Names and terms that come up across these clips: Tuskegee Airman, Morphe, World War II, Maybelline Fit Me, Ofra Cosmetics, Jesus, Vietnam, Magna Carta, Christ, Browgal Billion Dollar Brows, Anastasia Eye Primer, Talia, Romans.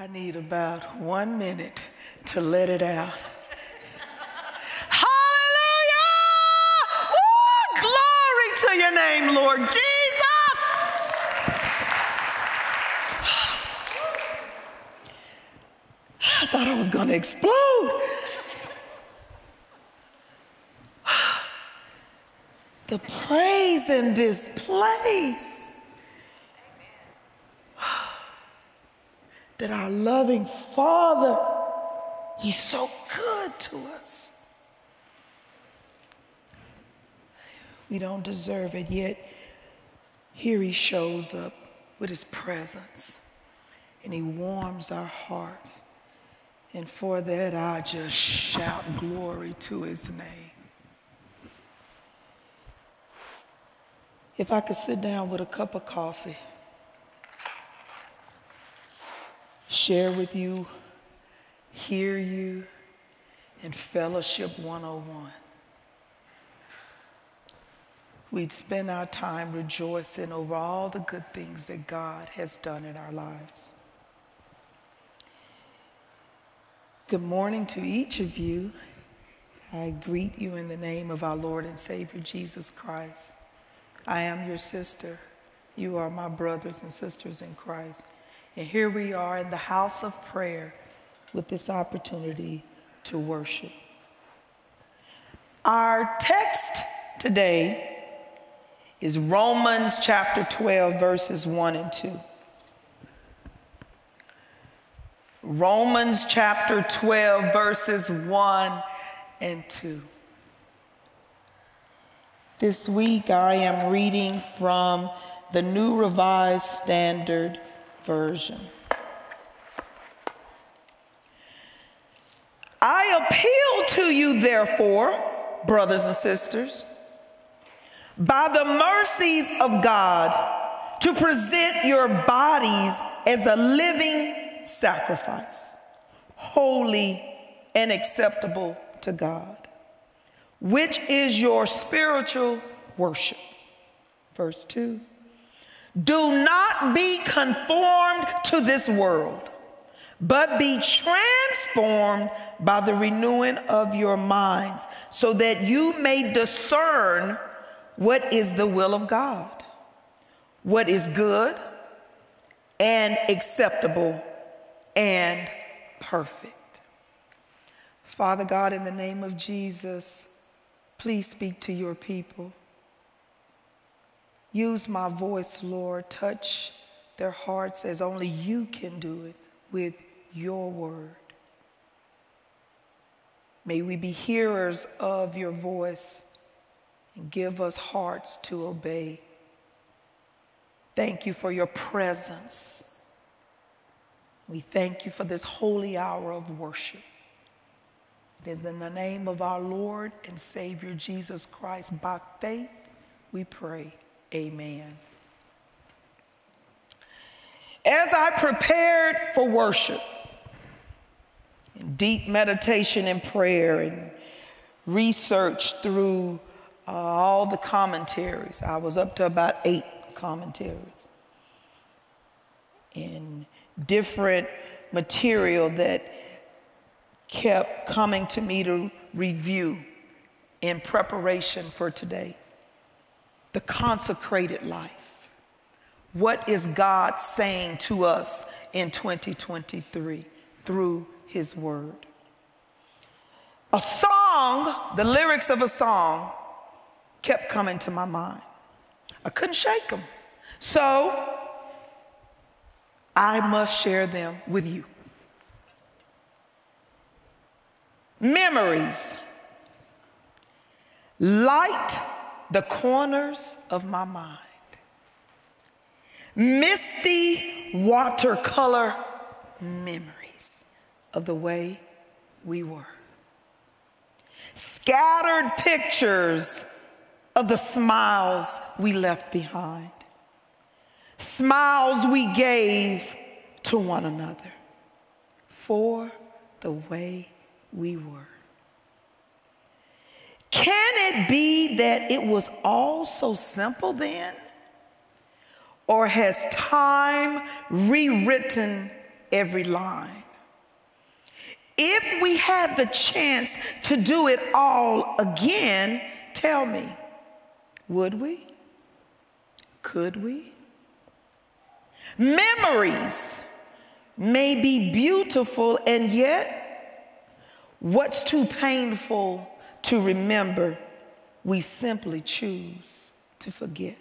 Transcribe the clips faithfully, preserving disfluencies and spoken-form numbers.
I need about one minute to let it out. Hallelujah! Woo! Glory to your name, Lord Jesus! I thought I was going to explode. The praise in this place. That our loving Father, He's so good to us. We don't deserve it, yet here He shows up with His presence and He warms our hearts. And for that, I just shout glory to His name. If I could sit down with a cup of coffee, share with you, hear you, and fellowship one oh one, we'd spend our time rejoicing over all the good things that God has done in our lives. Good morning to each of you. I greet you in the name of our Lord and Savior, Jesus Christ. I am your sister. You are my brothers and sisters in Christ. And here we are in the house of prayer with this opportunity to worship. Our text today is Romans chapter twelve, verses one and two. Romans chapter twelve, verses one and two. This week, I am reading from the New Revised Standard Version. I appeal to you, therefore, brothers and sisters, by the mercies of God, to present your bodies as a living sacrifice, holy and acceptable to God, which is your spiritual worship. Verse two, do not be conformed to this world, but be transformed by the renewing of your minds, so that you may discern what is the will of God, what is good and acceptable and perfect. Father God, in the name of Jesus, please speak to your people. Use my voice, Lord. Touch their hearts as only you can do it with your word. May we be hearers of your voice and give us hearts to obey. Thank you for your presence. We thank you for this holy hour of worship. It is in the name of our Lord and Savior, Jesus Christ. By faith, we pray. Amen. As I prepared for worship, in deep meditation and prayer and research through uh, all the commentaries, I was up to about eight commentaries in different material that kept coming to me to review in preparation for today. The consecrated life. What is God saying to us in twenty twenty-three through His word? A song, the lyrics of a song, kept coming to my mind. I couldn't shake them. So I must share them with you. Memories light the corners of my mind. Misty watercolor memories of the way we were. Scattered pictures of the smiles we left behind. Smiles we gave to one another for the way we were. Can it be that it was all so simple then? Or has time rewritten every line. If we have the chance to do it all again, tell me, would we? Could we? Memories may be beautiful, and yet, what's too painful to remember, we simply choose to forget.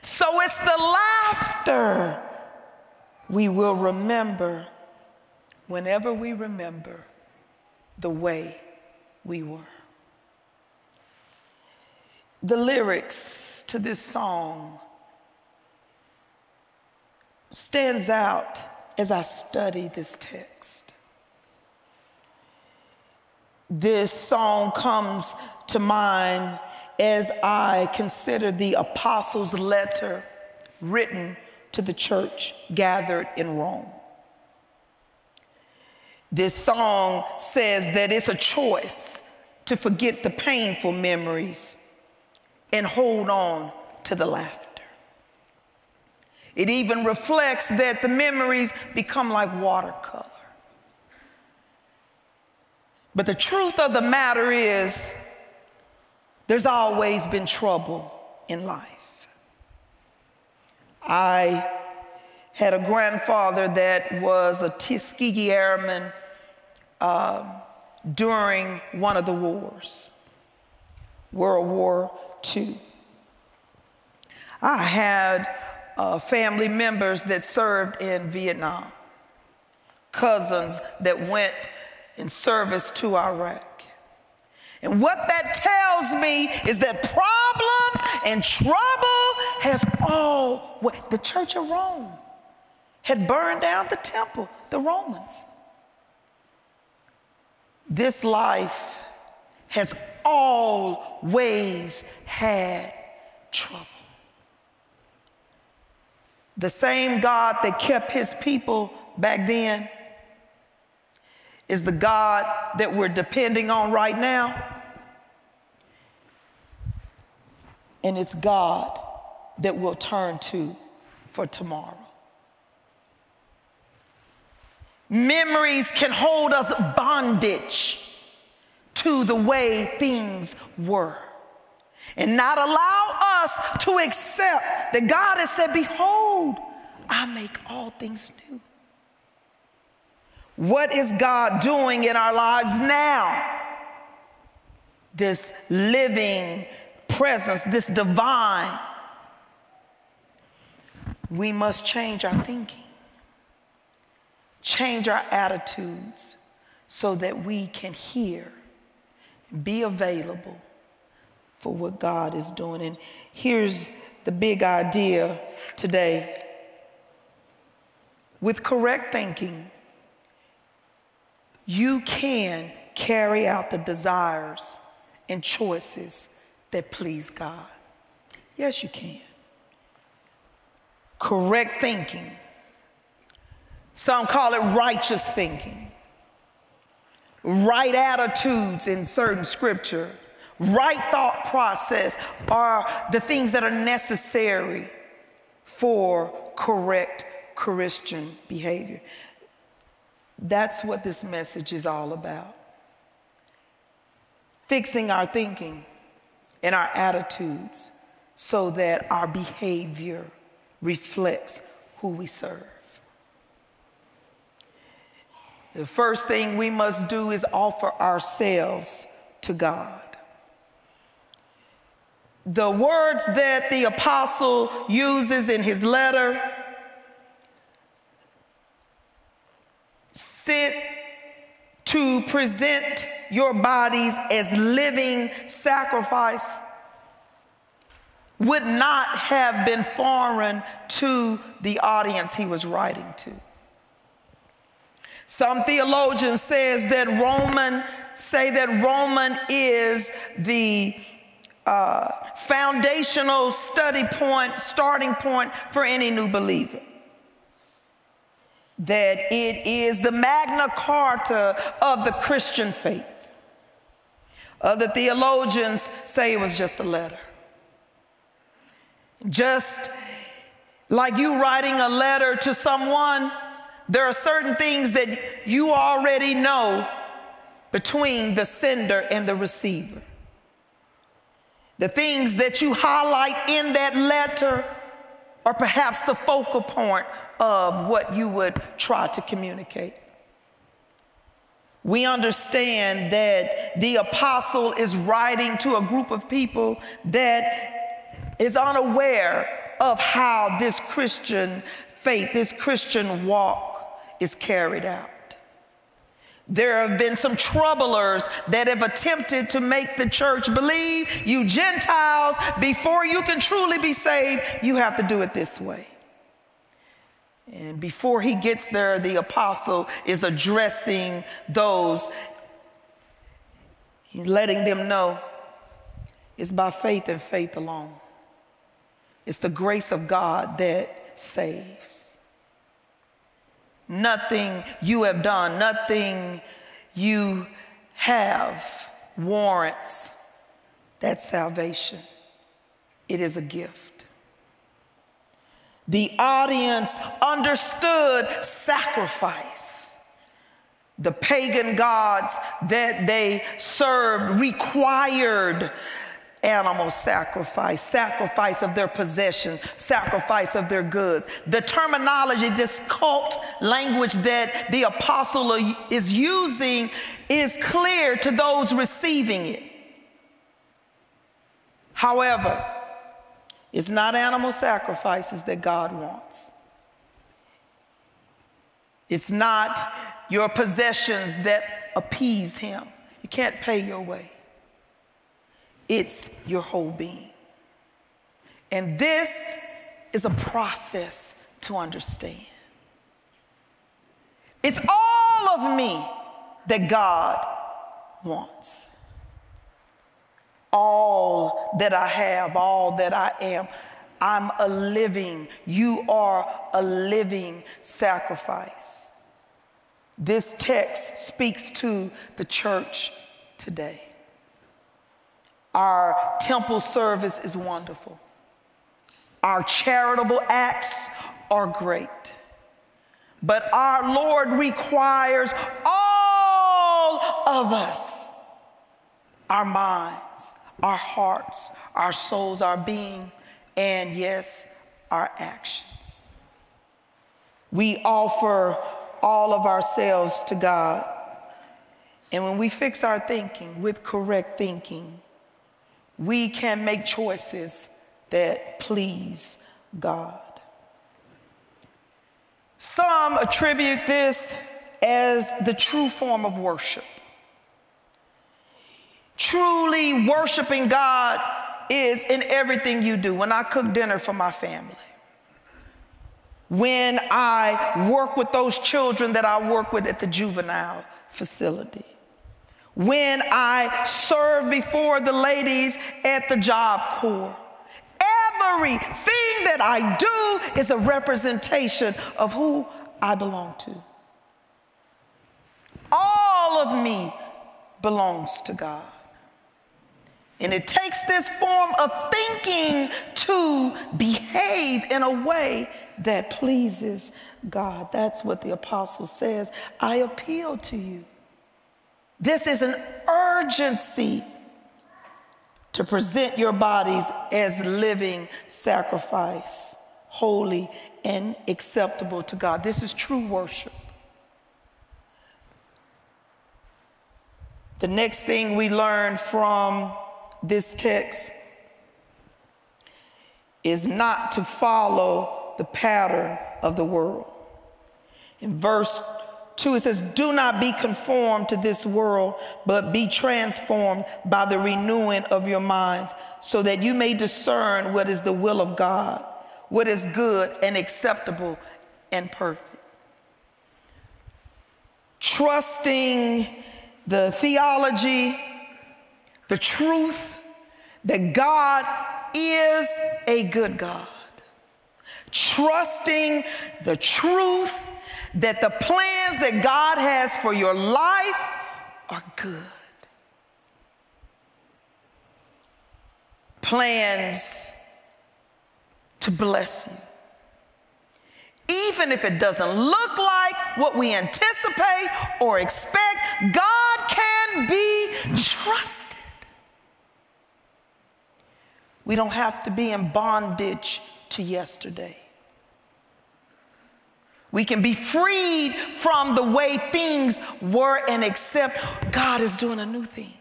So it's the laughter we will remember whenever we remember the way we were. The lyrics to this song stands out as I study this text. This song comes to mind as I consider the apostles' letter written to the church gathered in Rome. This song says that it's a choice to forget the painful memories and hold on to the laughter. It even reflects that the memories become like watercolor. But the truth of the matter is, there's always been trouble in life. I had a grandfather that was a Tuskegee Airman uh, during one of the wars, World War Two. I had uh, family members that served in Vietnam, cousins that went in service to Iraq. And what that tells me is that problems and trouble has all, the Church of Rome had burned down the temple, the Romans. This life has always had trouble. The same God that kept his people back then is the God that we're depending on right now. And it's God that we'll turn to for tomorrow. Memories can hold us bondage to the way things were and not allow us to accept that God has said, behold, I make all things new. What is God doing in our lives now? This living presence, this divine. We must change our thinking, change our attitudes so that we can hear and be available for what God is doing. And here's the big idea today. With correct thinking, you can carry out the desires and choices that please God. Yes, you can. Correct thinking. Some call it righteous thinking. Right attitudes in certain scripture. Right thought process are the things that are necessary for correct Christian behavior. That's what this message is all about. Fixing our thinking and our attitudes so that our behavior reflects who we serve. The first thing we must do is offer ourselves to God. The words that the apostle uses in his letter, sit to present your bodies as living sacrifice, would not have been foreign to the audience he was writing to. Some theologians says that Roman, say that Roman is the uh, foundational study point, starting point for any new believer. That it is the Magna Carta of the Christian faith. Other theologians say it was just a letter. Just like you writing a letter to someone, there are certain things that you already know between the sender and the receiver. The things that you highlight in that letter are perhaps the focal point of what you would try to communicate. We understand that the apostle is writing to a group of people that is unaware of how this Christian faith, this Christian walk is carried out. There have been some troublers that have attempted to make the church believe, you Gentiles, before you can truly be saved, you have to do it this way. And before he gets there, the apostle is addressing those, letting them know it's by faith and faith alone. It's the grace of God that saves. Nothing you have done, nothing you have warrants that salvation. It is a gift. The audience understood sacrifice. The pagan gods that they served required animal sacrifice, sacrifice of their possessions, sacrifice of their goods. The terminology, this cult language that the apostle is using is clear to those receiving it. However, it's not animal sacrifices that God wants. It's not your possessions that appease him. You can't pay your way. It's your whole being. And this is a process to understand. It's all of me that God wants. All that I have, all that I am. I'm a living, you are a living sacrifice. This text speaks to the church today. Our temple service is wonderful. Our charitable acts are great. But our Lord requires all of us, our minds, our hearts, our souls, our beings, and yes, our actions. We offer all of ourselves to God. And when we fix our thinking with correct thinking, we can make choices that please God. Some attribute this as the true form of worship. Truly worshiping God is in everything you do. When I cook dinner for my family, when I work with those children that I work with at the juvenile facility, when I serve before the ladies at the Job Corps, everything that I do is a representation of who I belong to. All of me belongs to God. And it takes this form of thinking to behave in a way that pleases God. That's what the apostle says. I appeal to you. This is an urgency to present your bodies as living sacrifice, holy and acceptable to God. This is true worship. The next thing we learn from this text is not to follow the pattern of the world. In verse two, it says, do not be conformed to this world, but be transformed by the renewing of your minds, so that you may discern what is the will of God, what is good and acceptable and perfect. Trusting the theology, the truth that God is a good God. Trusting the truth that the plans that God has for your life are good. Plans to bless you. even if it doesn't look like what we anticipate or expect, God can be trusted. We don't have to be in bondage to yesterday. We can be freed from the way things were and accept God is doing a new thing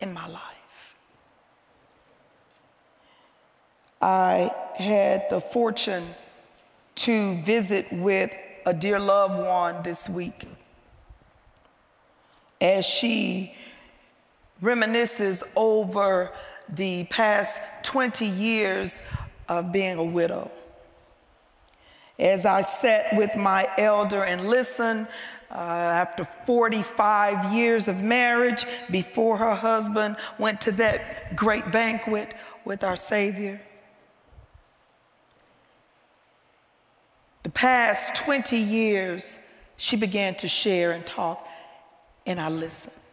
in my life. I had the fortune to visit with a dear loved one this week as she reminisces over the past twenty years of being a widow. As I sat with my elder and listened, uh, after forty-five years of marriage, before her husband went to that great banquet with our Savior. The past twenty years, she began to share and talk, and I listened.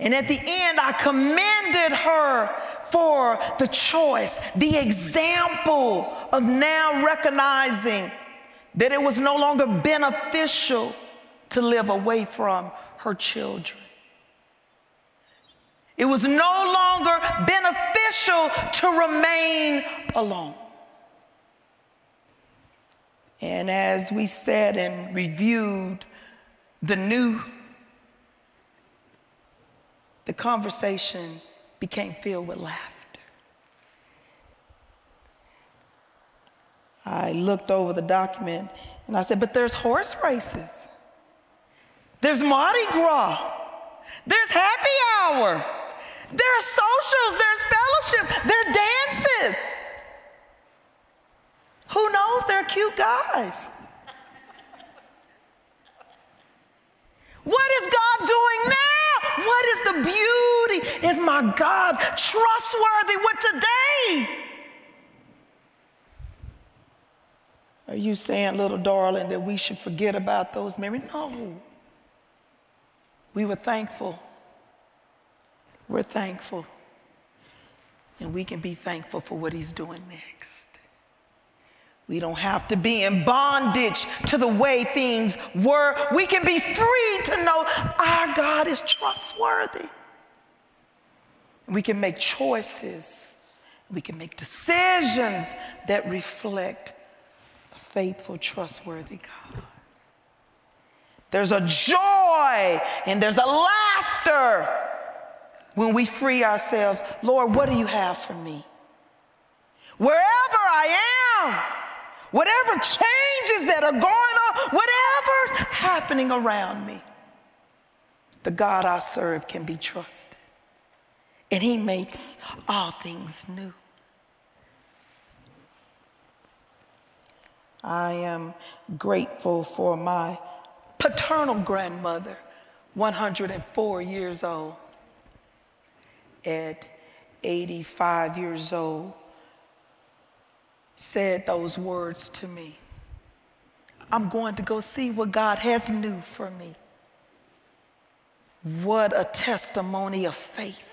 And at the end, I commended her for the choice, the example of now recognizing that it was no longer beneficial to live away from her children. It was no longer beneficial to remain alone. And as we sat and reviewed the new, the conversation became filled with laughter. I looked over the document and I said, but there's horse races. There's Mardi Gras. There's happy hour. There are socials, there's fellowships, there are dances. Who knows, they're cute guys. What is God doing now? What is the beauty? Is my God trustworthy with today? Are you saying, little darling, that we should forget about those memories? No. We were thankful. We're thankful. And we can be thankful for what he's doing next. We don't have to be in bondage to the way things were. We can be free to know our God is trustworthy. We can make choices. We can make decisions that reflect a faithful, trustworthy God. There's a joy and there's a laughter when we free ourselves. Lord, what do you have for me? Wherever I am, whatever changes that are going on, whatever's happening around me, the God I serve can be trusted. And he makes all things new. I am grateful for my paternal grandmother, one hundred four years old. At eighty-five years old, said those words to me. I'm going to go see what God has new for me. What a testimony of faith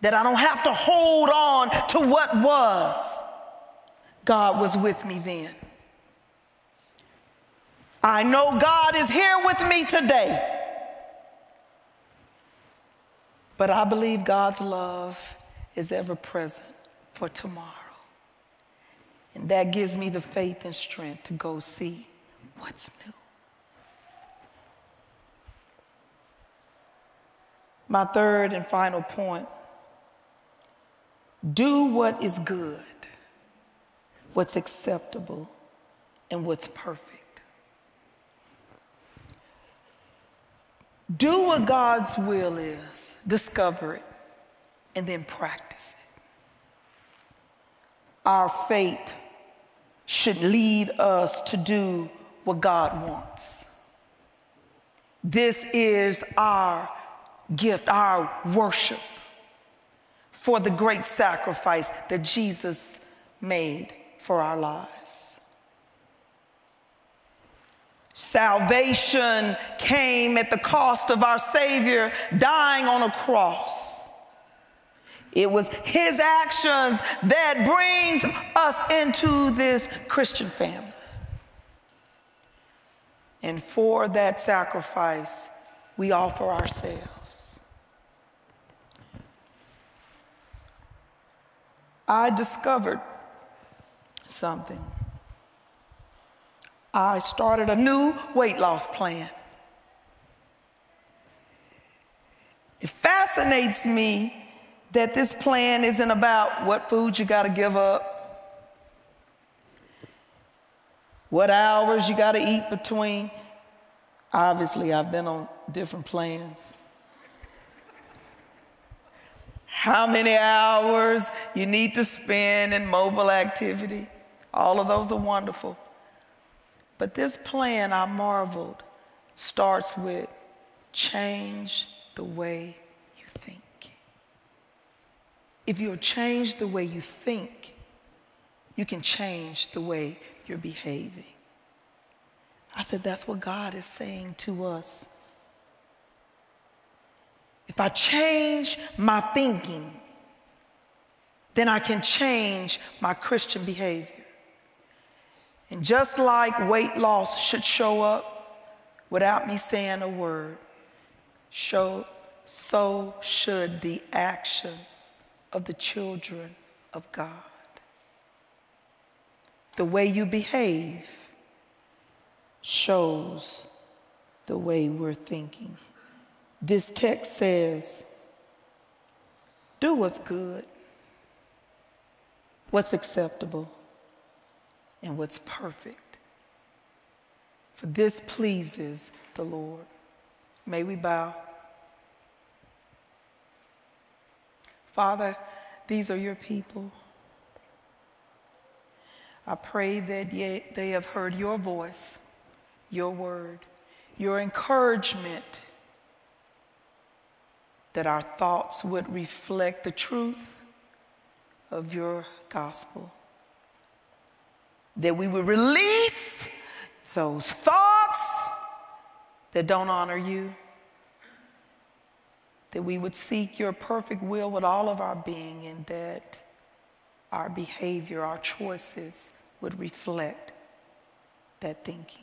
that I don't have to hold on to what was. God was with me then. I know God is here with me today. But I believe God's love is ever present for tomorrow. And that gives me the faith and strength to go see what's new. My third and final point, do what is good, what's acceptable, and what's perfect. Do what God's will is, discover it, and then practice it. Our faith should lead us to do what God wants. This is our gift, our worship for the great sacrifice that Jesus made for our lives. Salvation came at the cost of our Savior dying on a cross. It was his actions that brings us into this Christian family. And for that sacrifice, we offer ourselves. I discovered something. I started a new weight loss plan. It fascinates me that this plan isn't about what food you gotta give up, what hours you gotta eat between. Obviously, I've been on different plans. How many hours you need to spend in mobile activity. All of those are wonderful. But this plan, I marveled, starts with change the way you think. If you'll change the way you think, you can change the way you're behaving. I said, that's what God is saying to us. If I change my thinking, then I can change my Christian behavior. And just like weight loss should show up without me saying a word, show, so should the actions of the children of God. The way you behave shows the way we're thinking. This text says, do what's good, what's acceptable, and what's perfect. For this pleases the Lord. May we bow. Father, these are your people. I pray that they have heard your voice, your word, your encouragement, that our thoughts would reflect the truth of your gospel, that we would release those thoughts that don't honor you, that we would seek your perfect will with all of our being, and that our behavior, our choices would reflect that thinking.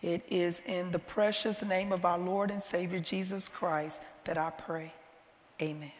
It is in the precious name of our Lord and Savior, Jesus Christ, that I pray. Amen.